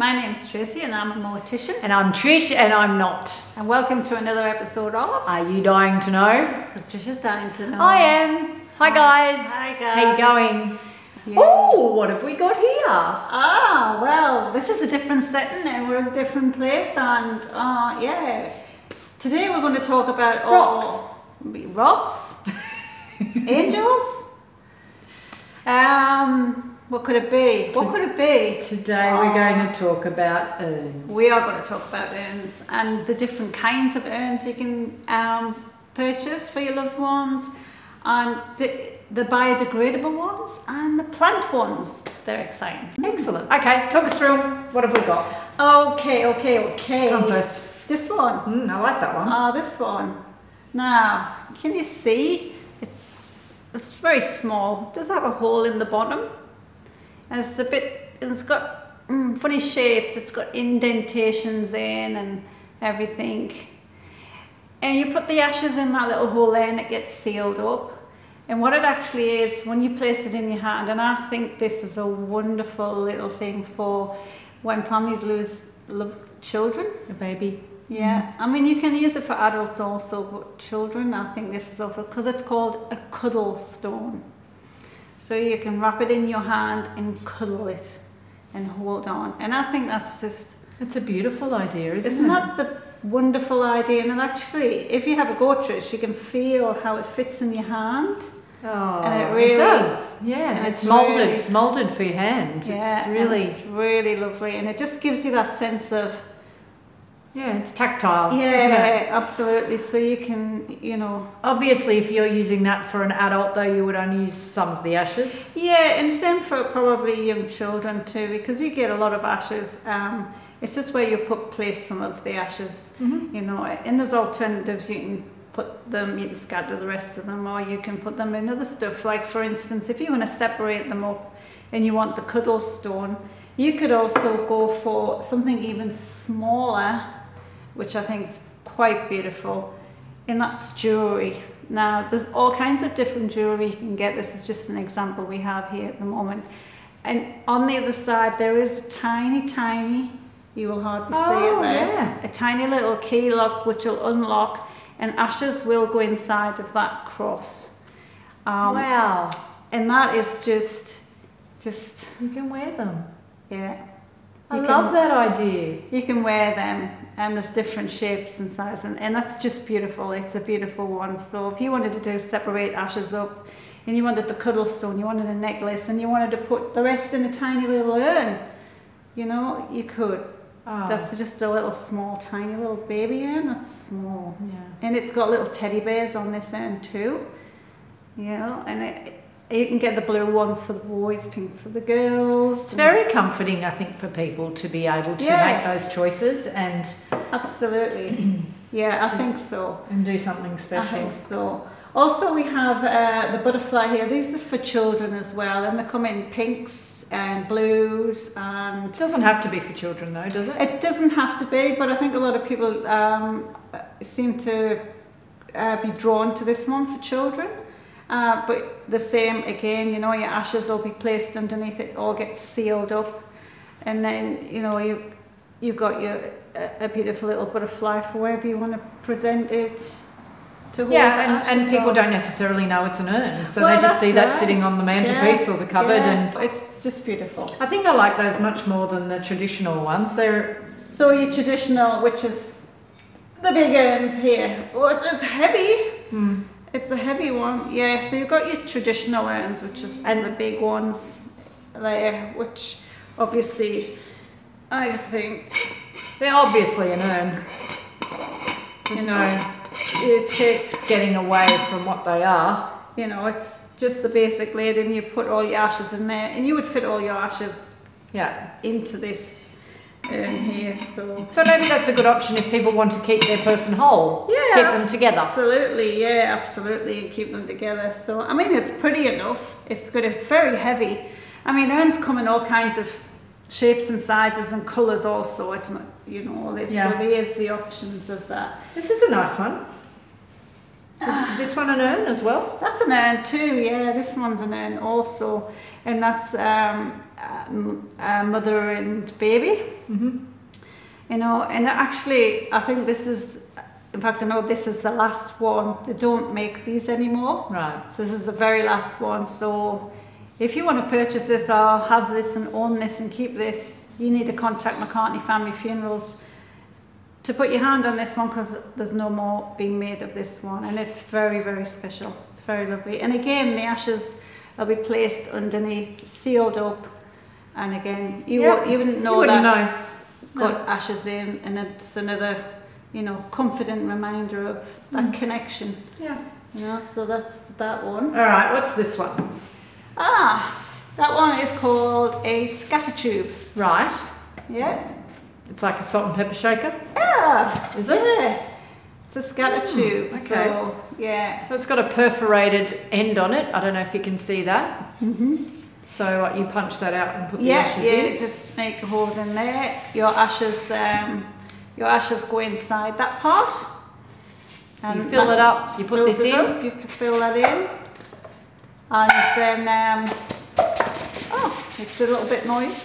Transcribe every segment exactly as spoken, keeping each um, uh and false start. My name's Tracy and I'm a mortician. And I'm Trish and I'm not. And welcome to another episode of Are You Dying to Know? Because Trish is dying to know. I am. Hi guys. Hi guys. How are you going? Yeah. Oh, what have we got here? Ah, well, this is a different setting and we're in a different place and uh, yeah. Today we're going to talk about rocks. All, rocks? Angels? Um... What could it be? What could it be? Today we're going to talk about urns. We are going to talk about urns and the different kinds of urns you can um, purchase for your loved ones, and the, the biodegradable ones and the plant ones. They're exciting. Excellent. Okay, talk us through them. What have we got? Okay, okay, okay. This one first. This one. Mm, I like that one. Oh, this one. Now, can you see? It's, it's very small. It does have a hole in the bottom. And it's a bit, it's got mm, funny shapes, it's got indentations in and everything. And you put the ashes in that little hole there and it gets sealed up. And what it actually is, when you place it in your hand, and I think this is a wonderful little thing for when families lose children. A baby. Yeah, mm. I mean you can use it for adults also, but children, I think this is awful, because it's called a cuddle stone. So you can wrap it in your hand and cuddle it and hold on. And I think that's just... It's a beautiful idea, isn't it? Isn't that the wonderful idea? And actually, if you have a go, Trish, you can feel how it fits in your hand. Oh, and it, really, it does. Yeah, and it's, it's moulded, really, moulded for your hand. Yeah, it's really, it's really lovely. And it just gives you that sense of... Yeah, it's tactile. Yeah, isn't it? Absolutely. So you can, you know. Obviously, if you're using that for an adult, though, you would only use some of the ashes. Yeah, and same for probably young children too, because you get a lot of ashes. Um, it's just where you put place some of the ashes, mm-hmm. you know. And there's alternatives. You can put them, you can scatter the rest of them, or you can put them in other stuff. Like for instance, if you want to separate them up, and you want the cuddle stone, you could also go for something even smaller, which I think is quite beautiful, and that's jewellery. Now there's all kinds of different jewellery you can get. This is just an example we have here at the moment. And on the other side there is a tiny, tiny, you will hardly oh, see it there, yeah. a tiny little key lock which will unlock and ashes will go inside of that cross. Um, wow. And that is just, just... You can wear them. Yeah. I you love can, that idea. You can wear them and there's different shapes and sizes and, and that's just beautiful. It's a beautiful one. So if you wanted to do separate ashes up and you wanted the cuddle stone, you wanted a necklace and you wanted to put the rest in a tiny little urn, you know, you could. Oh. That's just a little small, tiny little baby urn. That's small. Yeah. And it's got little teddy bears on this urn too, you know, and it... You can get the blue ones for the boys, pinks for the girls. It's very comforting, I think, for people to be able to yes. make those choices and... Absolutely. Yeah, I think so. And do something special. I think so. Also, we have uh, the butterfly here. These are for children as well, and they come in pinks and blues and... It doesn't have to be for children, though, does it? It doesn't have to be, but I think a lot of people um, seem to uh, be drawn to this one for children. Uh, but the same again, you know, your ashes will be placed underneath it, all gets sealed up, and then, you know, you, you've got your a, a beautiful little butterfly for wherever you want to present it to hold yeah, and, and people on. Don't necessarily know it's an urn, so well, they just see right. that sitting on the mantelpiece yeah, or the cupboard. Yeah. And it's just beautiful. I think I like those much more than the traditional ones. They're So your traditional, which is the big urns here, well, it's heavy. Hmm. It's a heavy one, yeah, so you've got your traditional urns, which is and the big ones there, which obviously, I think... They're obviously an urn. There's you know, you take... Getting away from what they are. You know, it's just the basic lid and you put all your ashes in there, and you would fit all your ashes yeah. into this urn here, so... So maybe that's a good option if people want to keep their person whole. Yeah. Keep them together. Absolutely, yeah, absolutely, and keep them together. So, I mean, it's pretty enough. It's good, it's very heavy. I mean, urns come in all kinds of shapes and sizes and colours also. It's not, you know, all this. Yeah. So there's the options of that. This is a nice one. Is this one an urn as well? That's an urn too, yeah. This one's an urn also. And that's um, a, a mother and baby. Mm-hmm. You know, and actually, I think this is, in fact, I know this is the last one. They don't make these anymore. Right. So this is the very last one. So if you want to purchase this or have this and own this and keep this, you need to contact McCartney Family Funerals to put your hand on this one, because there's no more being made of this one, and it's very, very special. It's very lovely. And again, the ashes will be placed underneath, sealed up, and again, you yeah. you wouldn't know you wouldn't that's know. got no. ashes in, and it's another, you know, confident reminder of that mm. connection. Yeah. You know, so that's that one. All right, what's this one? Ah, that one is called a scatter tube. Right. Yeah. It's like a salt and pepper shaker? Yeah. Is it? Yeah. It's a scatter mm, tube. Okay. So, yeah. So it's got a perforated end on it. I don't know if you can see that. Mm-hmm. So uh, you punch that out and put yeah, the ashes yeah, in? Yeah, just make a hole in there. Your ashes um, your ashes go inside that part. And you fill it up. You put this in. Up, you fill that in. And then, um, oh, it's a little bit noise.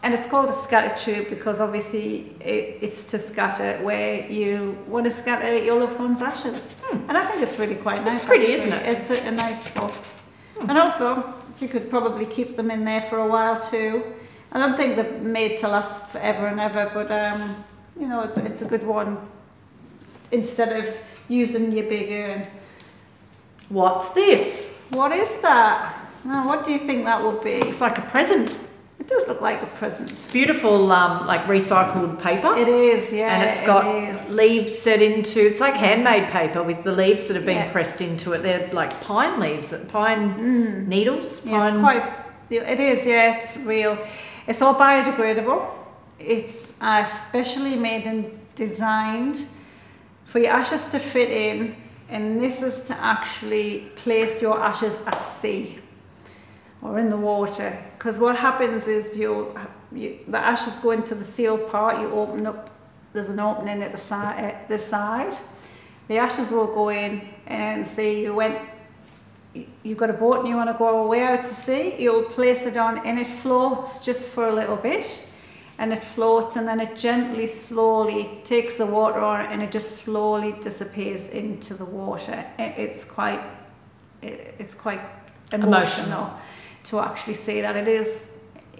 And it's called a scatter tube because obviously it, it's to scatter where you want to scatter your loved one's ashes. Hmm. And I think it's really quite nice. It's pretty, actually, isn't it? It's a, a nice box. Hmm. And also, you could probably keep them in there for a while too. I don't think they're made to last forever and ever, but um, you know, it's, it's a good one instead of using your big urn. What's this? What is that? Now, what do you think that would be? Looks like a present. It does look like a present. It's beautiful, um, like recycled paper. It is, yeah. And it's got it leaves set into, it's like handmade paper with the leaves that have been yeah. pressed into it. They're like pine leaves, pine mm. needles. Pine. Yeah, it's quite, it is, yeah, it's real. It's all biodegradable. It's uh, specially made and designed for your ashes to fit in. And this is to actually place your ashes at sea or in the water, because what happens is you'll, you, the ashes go into the sealed part, you open up, there's an opening at the side, at this side. The ashes will go in, and say you went, you've got a boat and you want to go away out to sea, you'll place it on and it floats just for a little bit, and it floats, and then it gently, slowly takes the water on and it just slowly disappears into the water. It's quite, it's quite emotional. emotional. To actually see that. It is,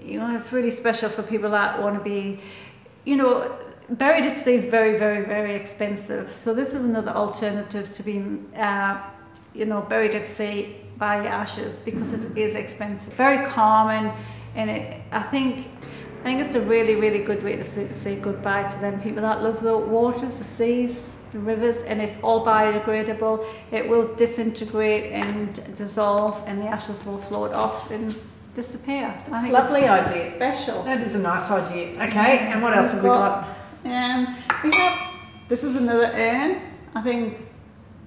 you know, it's really special for people that want to be, you know, buried at sea is very, very, very expensive. So this is another alternative to being, uh, you know, buried at sea by ashes, because mm. it is expensive. Very common, and it, I think, I think it's a really, really good way to say, say goodbye to them. People that love the waters, the seas, the rivers, and it's all biodegradable. It will disintegrate and dissolve, and the ashes will float off and disappear. That's a lovely idea. Special. That is a nice idea. Okay, and what else have we got? Um, we have, this is another urn. I think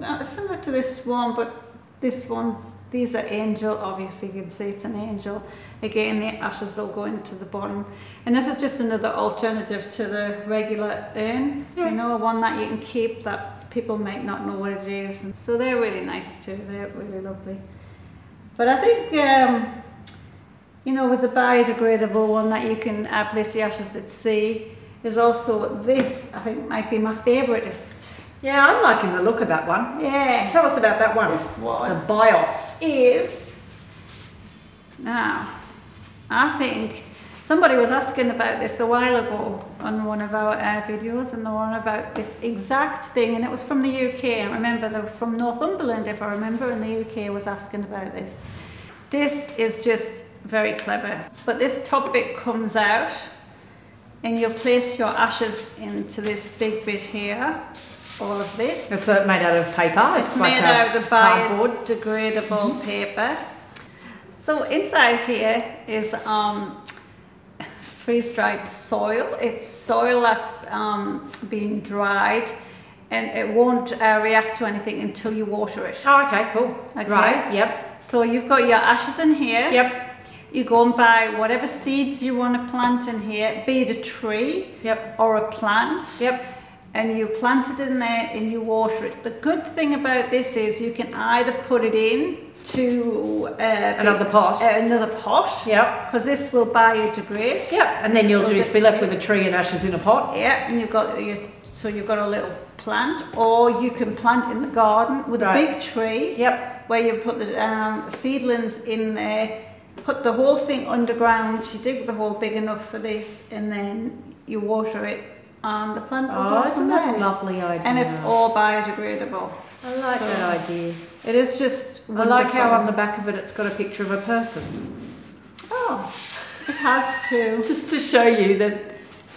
uh, similar to this one, but this one, these are angel, obviously you can see it's an angel. Again, the ashes will go into the bottom. And this is just another alternative to the regular urn. Yeah. You know, one that you can keep that people might not know what it is. And so they're really nice too, they're really lovely. But I think, um, you know, with the biodegradable one that you can uh, place the ashes at sea, is also this, I think might be my favouriteest. Yeah, I'm liking the look of that one. Yeah. Tell us about that one. This one. The BIOS. Is. Now, I think somebody was asking about this a while ago on one of our uh, videos, and the one about this exact thing, and it was from the U K. I remember they were from Northumberland, if I remember, and the U K was asking about this. This is just very clever. But this top bit comes out, and you'll place your ashes into this big bit here. All of this. It's made out of paper. It's, it's made like out of biodegradable mm -hmm. paper. So inside here is um, freeze-dried soil. It's soil that's um, been dried, and it won't uh, react to anything until you water it. Oh, okay, cool. Okay. Right, yep. So you've got your ashes in here. Yep. You go and buy whatever seeds you want to plant in here, be it a tree yep. or a plant. Yep. and you plant it in there and you water it. The good thing about this is you can either put it in to uh, another pot, uh, another pot, yeah, because this will biodegrade, yeah, and then you'll do is be left with a tree and ashes in a pot, yeah, and you've got your, so you've got a little plant, or you can plant in the garden with right. a big tree, yep, where you put the um, seedlings in there, put the whole thing underground, you dig the hole big enough for this, and then you water it, and the plant will oh, grow from there. Oh, isn't that a lovely idea? And it's all biodegradable. I like so that idea. It is just wonderful. I like how on the back of it it's got a picture of a person. Oh, it has to. Just to show you that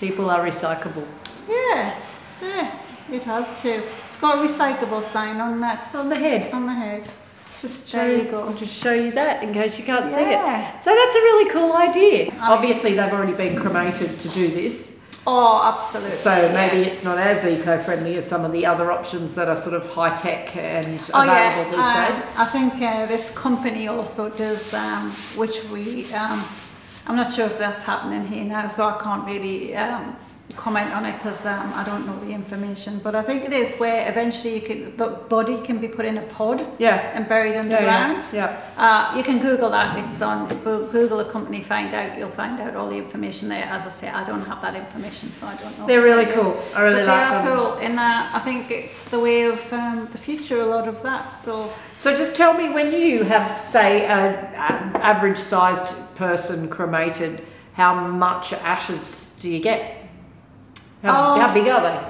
people are recyclable. Yeah, yeah, it has to. It's got a recyclable sign on that. On the head. On the head. Just show, there you go. I'll just show you that in case you can't yeah. see it. So that's a really cool idea. I Obviously mean, they've already been cremated to do this. Oh, absolutely. So maybe yeah. it's not as eco-friendly as some of the other options that are sort of high-tech and oh, available yeah. these um, days. I think uh, this company also does, um, which we, um, I'm not sure if that's happening here now, so I can't really um, comment on it because um, I don't know the information. But I think it is where eventually you can, the body can be put in a pod yeah. and buried underground. Yeah, yeah. yeah. Uh, you can Google that. It's on Google a company, find out. You'll find out all the information there. As I say, I don't have that information, so I don't know. They're really so, cool. I really but like they are them. Cool, and uh, I think it's the way of um, the future. A lot of that. So, so just tell me, when you have, say, an average-sized person cremated, how much ashes do you get? How, um, how big are they?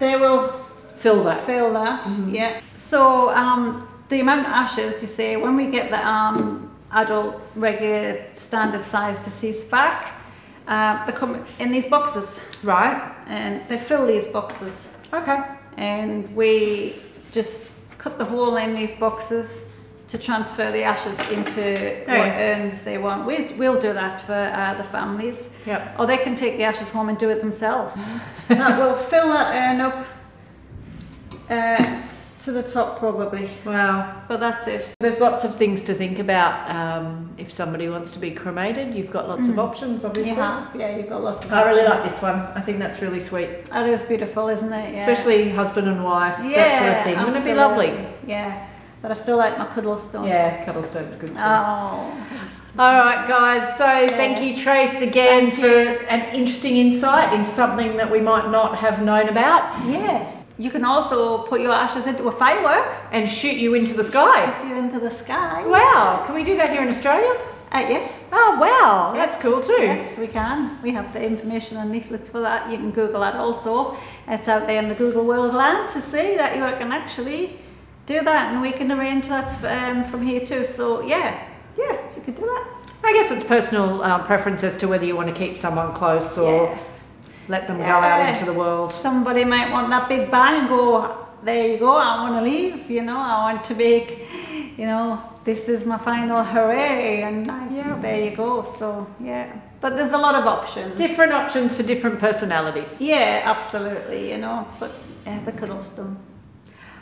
They will fill that. Fill that, mm-hmm. yeah. So um, the amount of ashes, you say, when we get the um, adult, regular, standard size deceased back, uh, they come in these boxes. Right. And they fill these boxes. Okay. And we just cut the hole in these boxes to transfer the ashes into oh, what yeah. urns they want. We, we'll do that for uh, the families. Yep. Or they can take the ashes home and do it themselves. Now, we'll fill that urn up uh, to the top probably. Wow. But that's it. There's lots of things to think about. Um, if somebody wants to be cremated, you've got lots mm. of options, obviously. You have. Yeah, you've got lots of I options. I really like this one. I think that's really sweet. That is beautiful, isn't it? Yeah. Especially husband and wife, yeah, that sort of thing. Absolutely. Wouldn't it be lovely? Yeah. But I still like my cuddle stone. Yeah, cuddle stone's good too. Oh. All right, guys. So yeah. thank you, Trace, again thank for you. an interesting insight into something that we might not have known about. Yes. You can also put your ashes into a firework. And shoot you into the sky. Shoot you into the sky. Wow. Can we do that here in Australia? Uh, yes. Oh, wow. Yes. That's cool too. Yes, we can. We have the information and leaflets for that. You can Google that also. It's out there in the Google world land to see that you can actually do that, and we can arrange that um, from here too. So yeah, yeah, you can do that. I guess it's personal uh, preference as to whether you want to keep someone close or yeah. let them yeah. go out into the world. Somebody might want that big bang and go, there you go, I want to leave, you know, I want to make, you know, this is my final hooray, and I, yeah. there you go. So yeah, but there's a lot of options. Different options for different personalities. Yeah, absolutely, you know, but yeah, the cuddle stone.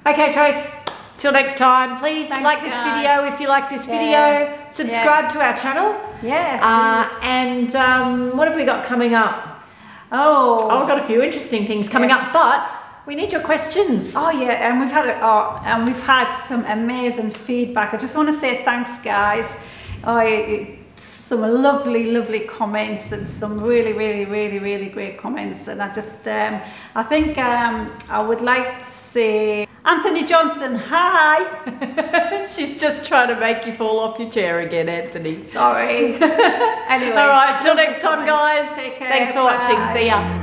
Okay, Trace. Till next time, please Thanks like guys. this video if you like this yeah. video. Subscribe yeah. to our channel. Yeah. Uh, and um, what have we got coming up? Oh. Oh, I've got a few interesting things coming yes. up, but we need your questions. Oh yeah, and we've had oh, and we've had some amazing feedback. I just want to say thanks, guys. I. Some lovely, lovely comments, and some really, really, really, really great comments. And I just, um, I think um, I would like to say, Anthony Johnson, hi. She's just trying to make you fall off your chair again, Anthony. Sorry. Anyway. All right, till next time, guys. Take care. Thanks for watching. See ya.